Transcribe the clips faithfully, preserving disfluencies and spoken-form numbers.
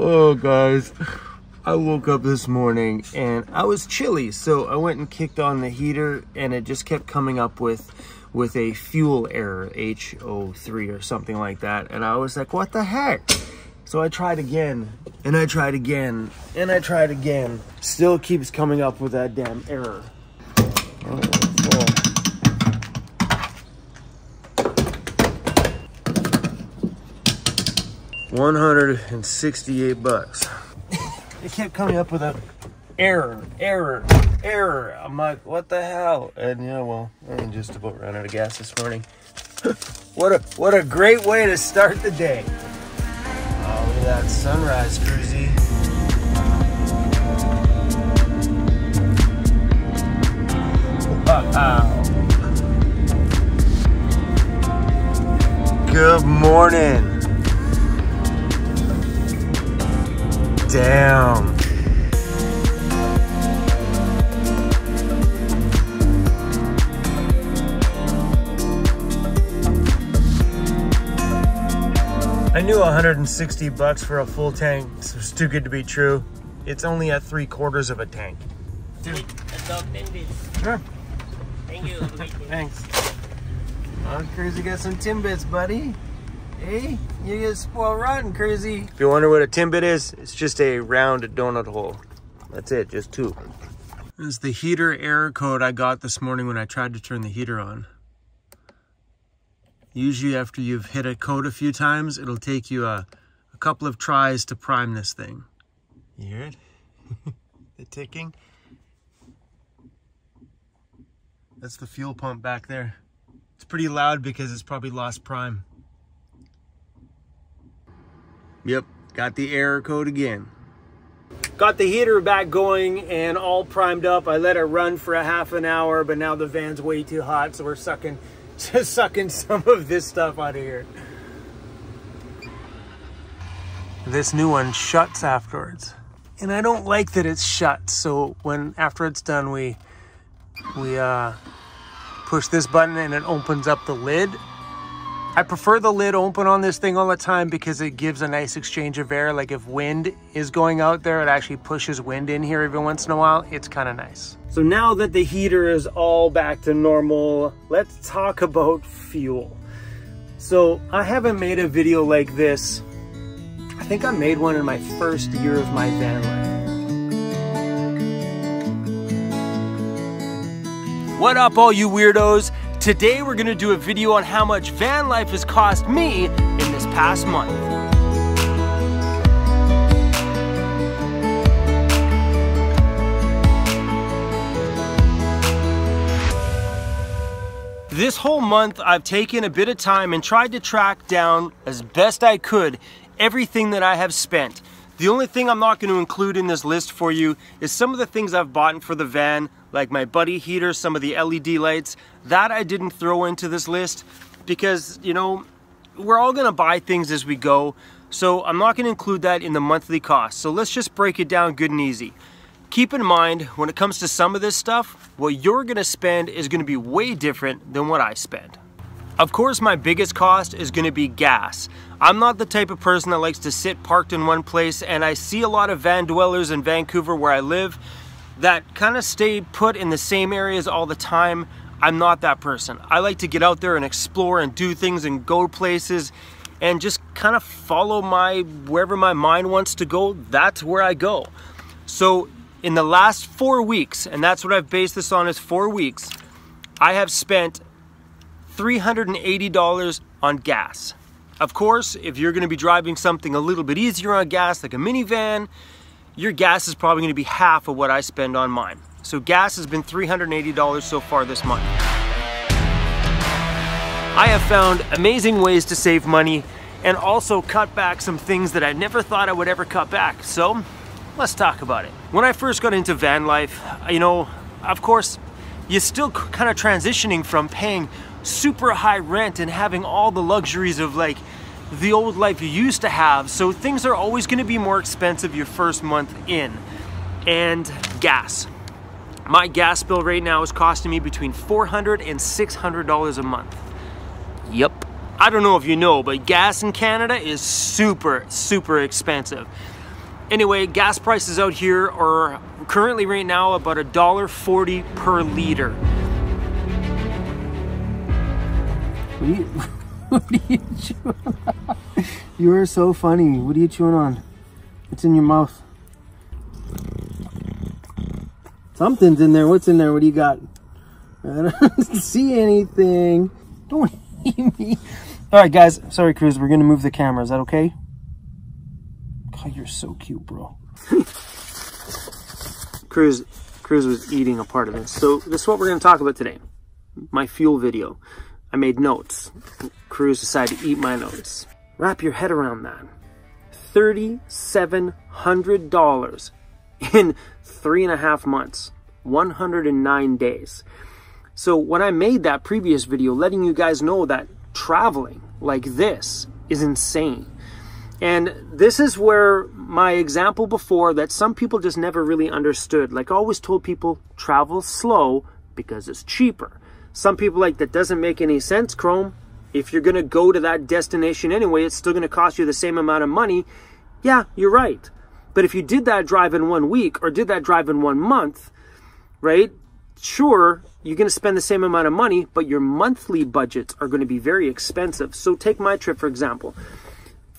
Oh guys, I woke up this morning and I was chilly, so I went and kicked on the heater and it just kept coming up with with a fuel error, H O three or something like that, and I was like, what the heck? So I tried again and I tried again and I tried again, still keeps coming up with that damn error. Oh. one hundred sixty-eight bucks. It kept coming up with a error, error, error. I'm like, what the hell? And yeah, well, I just about ran out of gas this morning. What a what a great way to start the day. Oh, look at that sunrise, cruisy. Wow. Good morning. Damn. I knew one hundred sixty bucks for a full tank was too good to be true. It's only at three quarters of a tank. Dude. Timbits. Sure. Thank you. Thanks. Oh, Cruzy got some Timbits, buddy. Hey, you get spoiled rotten, crazy. If you wonder what a Timbit is, it's just a round donut hole. That's it, just two. This is the heater error code I got this morning when I tried to turn the heater on. Usually after you've hit a code a few times, it'll take you a, a couple of tries to prime this thing. You hear it? The ticking. That's the fuel pump back there. It's pretty loud because it's probably lost prime. Yep, got the error code again. Got the heater back going and all primed up. I let it run for a half an hour, but now the van's way too hot, so we're sucking, just sucking some of this stuff out of here. This new one shuts afterwards. And I don't like that it's shut, so when after it's done, we, we uh, push this button and it opens up the lid. I prefer the lid open on this thing all the time because it gives a nice exchange of air. Like if wind is going out there, it actually pushes wind in here every once in a while. It's kind of nice. So now that the heater is all back to normal, let's talk about fuel. So I haven't made a video like this. I think I made one in my first year of my van life. What up, all you weirdos? Today we're gonna do a video on how much van life has cost me in this past month. This whole month I've taken a bit of time and tried to track down as best I could everything that I have spent. The only thing I'm not going to include in this list for you is some of the things I've bought for the van, like my buddy heater, some of the L E D lights, that I didn't throw into this list because, you know, we're all going to buy things as we go. So I'm not going to include that in the monthly cost. So let's just break it down good and easy. Keep in mind, when it comes to some of this stuff, what you're going to spend is going to be way different than what I spend. Of course, my biggest cost is going to be gas. I'm not the type of person that likes to sit parked in one place, and I see a lot of van dwellers in Vancouver where I live that kind of stay put in the same areas all the time. I'm not that person. I like to get out there and explore and do things and go places and just kind of follow my, wherever my mind wants to go, that's where I go. So in the last four weeks, and that's what I've based this on is four weeks, I have spent three hundred eighty dollars on gas. Of course, if you're going to be driving something a little bit easier on gas, like a minivan, your gas is probably going to be half of what I spend on mine. So gas has been three hundred eighty dollars so far this month. I have found amazing ways to save money and also cut back some things that I never thought I would ever cut back. So let's talk about it. When I first got into van life, you know, of course, you're still kind of transitioning from paying super high rent and having all the luxuries of like the old life you used to have, so things are always going to be more expensive your first month in. And gas, my gas bill right now is costing me between four hundred and six hundred dollars a month. Yep, I don't know if you know, but gas in Canada is super, super expensive. Anyway, gas prices out here are currently right now about a dollar forty per liter. What are you, what are you chewing on? You are so funny. What are you chewing on? What's in your mouth? Something's in there. What's in there? What do you got? I don't see anything. Don't hate me. All right, guys. Sorry, Cruz. We're going to move the camera. Is that okay? God, you're so cute, bro. Cruz, Cruz was eating a part of it. So this is what we're going to talk about today. My fuel video. I made notes. Cruz decided to eat my notes. Wrap your head around that. thirty-seven hundred dollars in three and a half months. one hundred nine days. So when I made that previous video letting you guys know that traveling like this is insane. And this is where my example before that some people just never really understood. Like I always told people, travel slow because it's cheaper. Some people like, that doesn't make any sense, Chrome. If you're going to go to that destination anyway, it's still going to cost you the same amount of money. Yeah, you're right. But if you did that drive in one week or did that drive in one month, right? Sure, you're going to spend the same amount of money, but your monthly budgets are going to be very expensive. So take my trip, for example.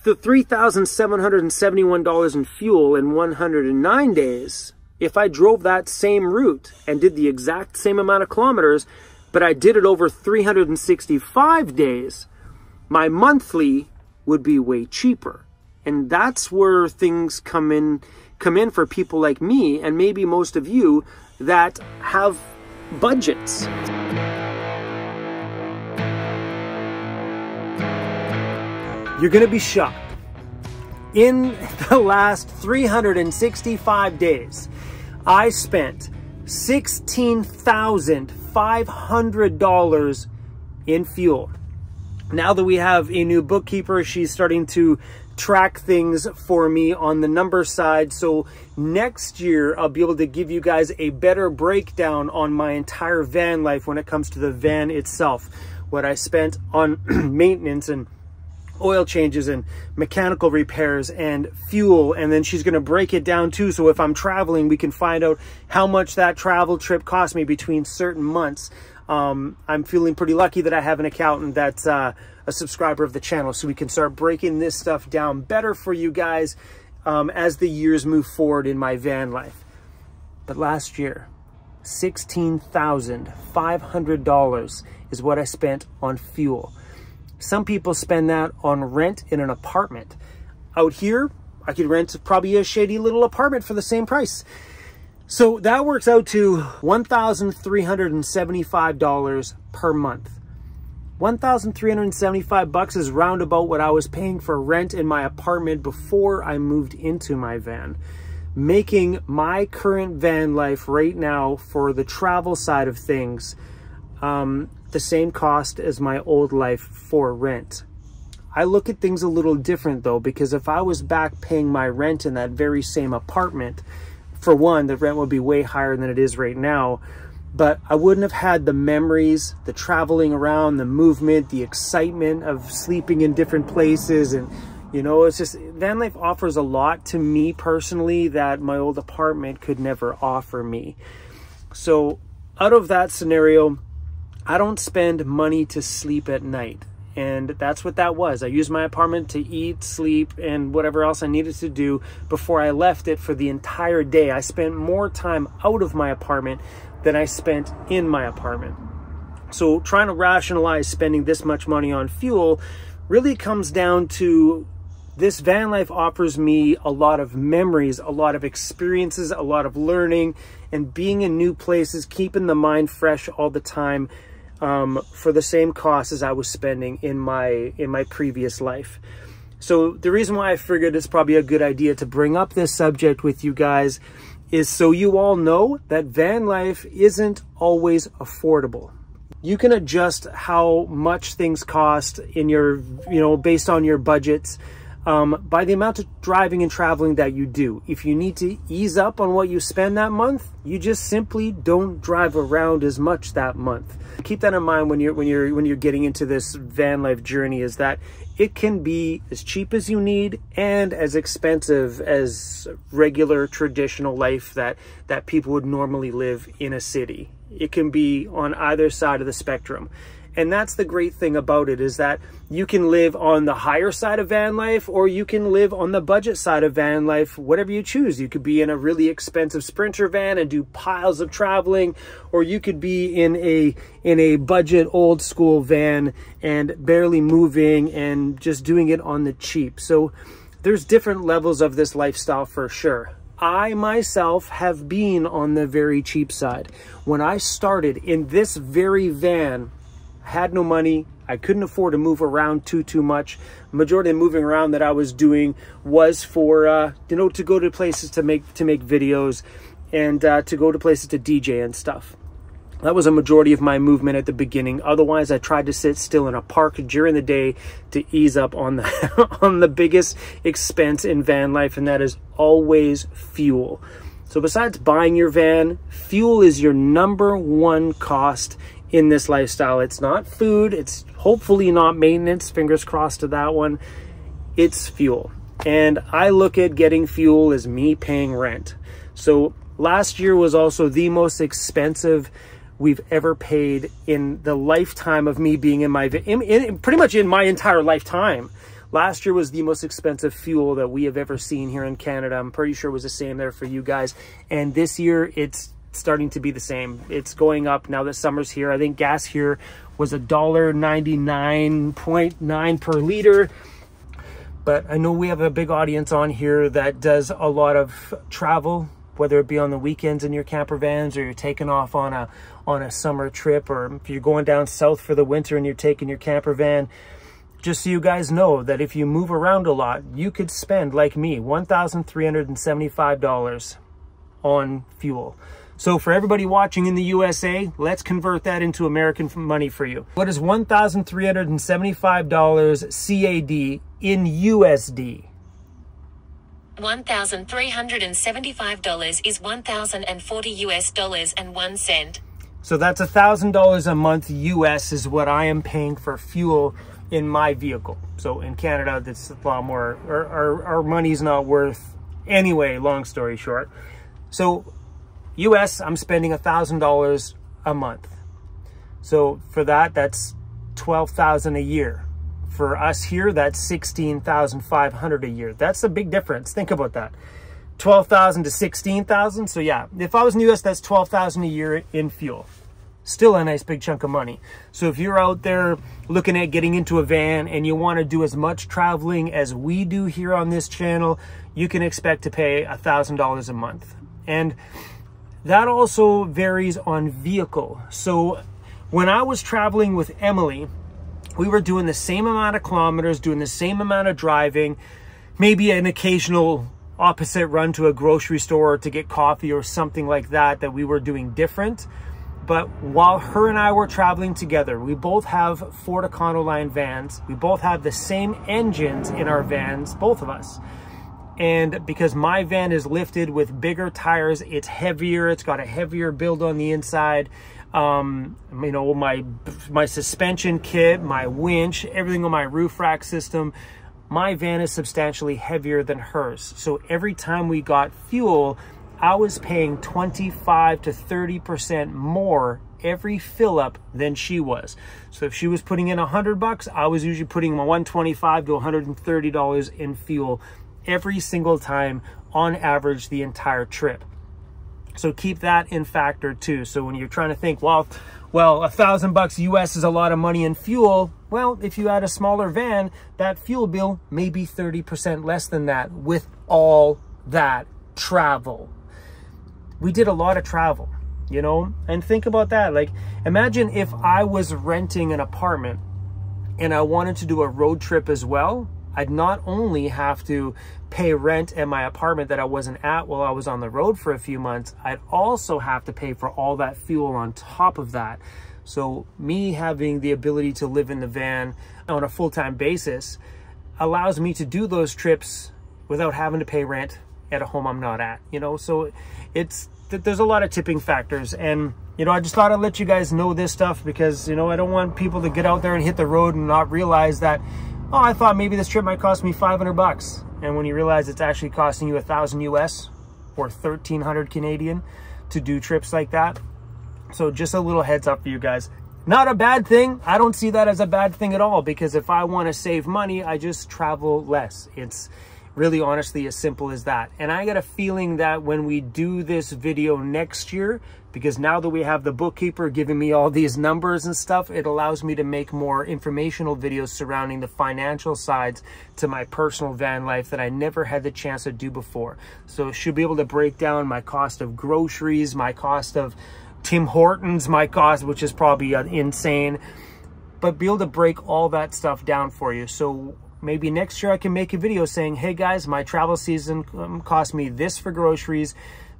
The three thousand seven hundred seventy-one dollars in fuel in one hundred nine days, if I drove that same route and did the exact same amount of kilometers, but I did it over three hundred sixty-five days, my monthly would be way cheaper. And that's where things come in, come in for people like me and maybe most of you that have budgets. You're going to be shocked. In the last three hundred sixty-five days, I spent sixteen thousand five hundred dollars in fuel. Now that we have a new bookkeeper, she's starting to track things for me on the number side. So next year, I'll be able to give you guys a better breakdown on my entire van life when it comes to the van itself, what I spent on maintenance and oil changes and mechanical repairs and fuel. And then she's going to break it down too. So if I'm traveling, we can find out how much that travel trip cost me between certain months. Um, I'm feeling pretty lucky that I have an accountant that's uh, a subscriber of the channel, so we can start breaking this stuff down better for you guys um, as the years move forward in my van life. But last year, sixteen thousand five hundred dollars is what I spent on fuel. Some people spend that on rent in an apartment. Out here, I could rent probably a shady little apartment for the same price. So that works out to one thousand three hundred seventy-five dollars per month. one thousand three hundred seventy-five bucks is roundabout what I was paying for rent in my apartment before I moved into my van. Making my current van life right now for the travel side of things, um, the same cost as my old life for rent. I look at things a little different though, because if I was back paying my rent in that very same apartment, for one, the rent would be way higher than it is right now, but I wouldn't have had the memories, the traveling around, the movement, the excitement of sleeping in different places. And, you know, it's just, van life offers a lot to me personally that my old apartment could never offer me. So out of that scenario, I don't spend money to sleep at night. And that's what that was. I used my apartment to eat, sleep, and whatever else I needed to do before I left it for the entire day. I spent more time out of my apartment than I spent in my apartment. So trying to rationalize spending this much money on fuel really comes down to this van life offers me a lot of memories, a lot of experiences, a lot of learning, and being in new places, keeping the mind fresh all the time. Um, for the same cost as I was spending in my in my previous life. So the reason why I figured it's probably a good idea to bring up this subject with you guys is so you all know that van life isn't always affordable. You can adjust how much things cost in your, you know, based on your budgets. um, by the amount of driving and traveling that you do. If you need to ease up on what you spend that month, you just simply don't drive around as much that month. Keep that in mind when you're when you're when you're getting into this van life journey, is that it can be as cheap as you need and as expensive as regular traditional life that, that people would normally live in a city. It can be on either side of the spectrum. And that's the great thing about it, is that you can live on the higher side of van life, or you can live on the budget side of van life, whatever you choose. You could be in a really expensive Sprinter van and do piles of traveling, or you could be in a in a budget old school van and barely moving and just doing it on the cheap. So there's different levels of this lifestyle for sure. I myself have been on the very cheap side. When I started in this very van, had no money, I couldn't afford to move around too too much. Majority of moving around that I was doing was for uh, you know, to go to places to make to make videos, and uh, to go to places to D J and stuff. That was a majority of my movement at the beginning. Otherwise, I tried to sit still in a park during the day to ease up on the on the biggest expense in van life, and that is always fuel. So besides buying your van, fuel is your number one cost in this lifestyle. It's not food, it's hopefully not maintenance, fingers crossed to that one. It's fuel. And I look at getting fuel as me paying rent. So last year was also the most expensive we've ever paid in the lifetime of me being in my, in, in, pretty much in my entire lifetime. Last year was the most expensive fuel that we have ever seen here in Canada. I'm pretty sure it was the same there for you guys. And this year it's starting to be the same. It's going up now that summer's here. I think gas here was a dollar ninety-nine point nine per liter. But I know we have a big audience on here that does a lot of travel, whether it be on the weekends in your camper vans, or you're taking off on a on a summer trip, or if you're going down south for the winter and you're taking your camper van. Just so you guys know that if you move around a lot, you could spend, like me, one thousand three hundred seventy-five dollars on fuel. So for everybody watching in the U S A, let's convert that into American money for you. What is one thousand three hundred seventy-five dollars C A D in U S D? one thousand three hundred seventy-five dollars is one thousand forty U S dollars and one cent. So that's one thousand dollars a month U S is what I am paying for fuel in my vehicle. So in Canada, that's a lot more, our, our, our money's not worth, anyway, long story short. So U S, I'm spending one thousand dollars a month. So for that, that's twelve thousand dollars a year. For us here, that's sixteen thousand five hundred dollars a year. That's a big difference. Think about that. twelve thousand dollars to sixteen thousand dollars. So yeah, if I was in the U S, that's twelve thousand dollars a year in fuel. Still a nice big chunk of money. So if you're out there looking at getting into a van and you want to do as much traveling as we do here on this channel, you can expect to pay one thousand dollars a month. And that also varies on vehicle. So when I was traveling with Emily, we were doing the same amount of kilometers, doing the same amount of driving, maybe an occasional opposite run to a grocery store to get coffee or something like that that we were doing different. But while her and I were traveling together, we both have Ford Econoline vans. We both have the same engines in our vans, both of us. And because my van is lifted with bigger tires, it's heavier, it's got a heavier build on the inside. Um, you know, my, my suspension kit, my winch, everything on my roof rack system, my van is substantially heavier than hers. So every time we got fuel, I was paying twenty-five to thirty percent more every fill up than she was. So if she was putting in a hundred bucks, I was usually putting my one twenty-five to one thirty dollars in fuel every single time on average the entire trip. So keep that in factor too. So when you're trying to think, well, well, a thousand bucks U S is a lot of money in fuel. Well, if you had a smaller van, that fuel bill may be thirty percent less than that with all that travel. We did a lot of travel, you know, and think about that. Like, imagine if I was renting an apartment and I wanted to do a road trip as well. I'd not only have to pay rent at my apartment that I wasn't at while I was on the road for a few months, I'd also have to pay for all that fuel on top of that. So me having the ability to live in the van on a full-time basis, allows me to do those trips without having to pay rent at a home I'm not at, you know? So it's, there's a lot of tipping factors. And, you know, I just thought I'd let you guys know this stuff because, you know, I don't want people to get out there and hit the road and not realize that, oh, I thought maybe this trip might cost me five hundred bucks. And when you realize it's actually costing you a thousand U S or thirteen hundred Canadian to do trips like that. So just a little heads up for you guys. Not a bad thing. I don't see that as a bad thing at all, because if I want to save money, I just travel less. It's really honestly as simple as that. And I got a feeling that when we do this video next year, because now that we have the bookkeeper giving me all these numbers and stuff, it allows me to make more informational videos surrounding the financial sides to my personal van life that I never had the chance to do before. So should be able to break down my cost of groceries, my cost of Tim Hortons, my cost, which is probably insane, but be able to break all that stuff down for you. So maybe next year I can make a video saying, hey guys, my travel season cost me this for groceries,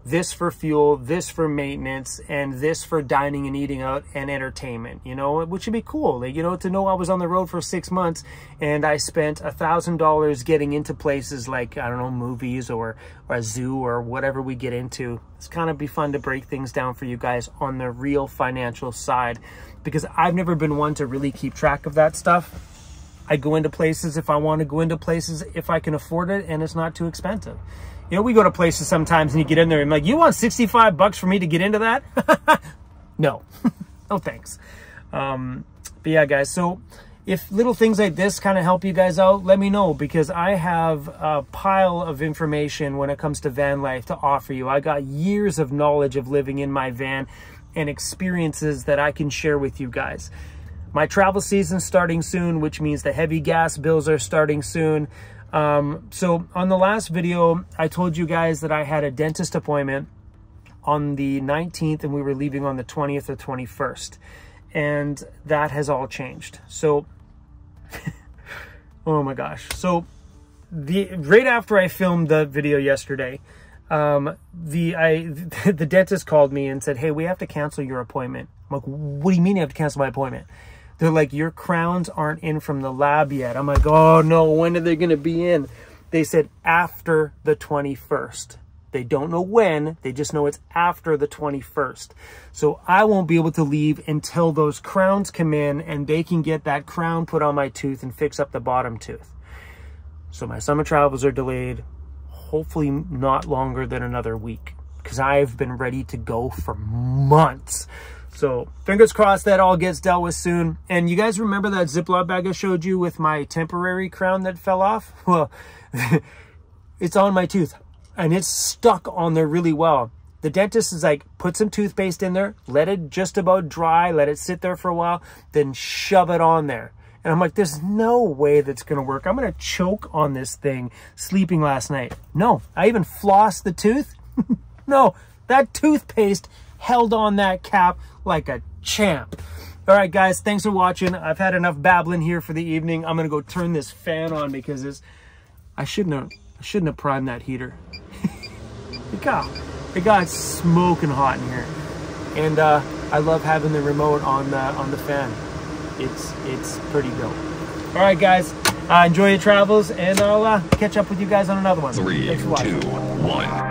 this for fuel, this for maintenance, and this for dining and eating out and entertainment, you know, which would be cool, like, you know, to know I was on the road for six months and I spent a thousand dollars getting into places like, I don't know, movies or, or a zoo or whatever we get into. It's kind of be fun to break things down for you guys on the real financial side, because I've never been one to really keep track of that stuff. I go into places if I want to go into places, if I can afford it and it's not too expensive. You know, we go to places sometimes and you get in there and I'm like, you want sixty-five bucks for me to get into that? No, no thanks. Um, but yeah, guys, so if little things like this kind of help you guys out, let me know, because I have a pile of information when it comes to van life to offer you. I got years of knowledge of living in my van and experiences that I can share with you guys. My travel season's starting soon, which means the heavy gas bills are starting soon. Um, so on the last video, I told you guys that I had a dentist appointment on the nineteenth and we were leaving on the twentieth or twenty-first. And that has all changed. So, oh my gosh. So the right after I filmed the video yesterday, um, the, I, the dentist called me and said, hey, we have to cancel your appointment. I'm like, what do you mean I have to cancel my appointment? They're like, your crowns aren't in from the lab yet. I'm like, oh no, when are they gonna be in? They said after the twenty-first. They don't know when, they just know it's after the twenty-first. So I won't be able to leave until those crowns come in and they can get that crown put on my tooth and fix up the bottom tooth. So my summer travels are delayed, hopefully not longer than another week, because I've been ready to go for months. So fingers crossed that all gets dealt with soon. And you guys remember that Ziploc bag I showed you with my temporary crown that fell off? Well, it's on my tooth and it's stuck on there really well. The dentist is like, put some toothpaste in there, let it just about dry, let it sit there for a while, then shove it on there. And I'm like, there's no way that's going to work. I'm going to choke on this thing sleeping last night. No, I even flossed the tooth. No, that toothpaste held on that cap like a champ. All right, guys, thanks for watching. I've had enough babbling here for the evening. I'm gonna go turn this fan on because it's, I shouldn't have, I shouldn't have primed that heater. It got, it got smoking hot in here. And uh, I love having the remote on the, on the fan. It's, it's pretty dope. All right, guys, uh, enjoy your travels and I'll uh, catch up with you guys on another one. Three, two, one.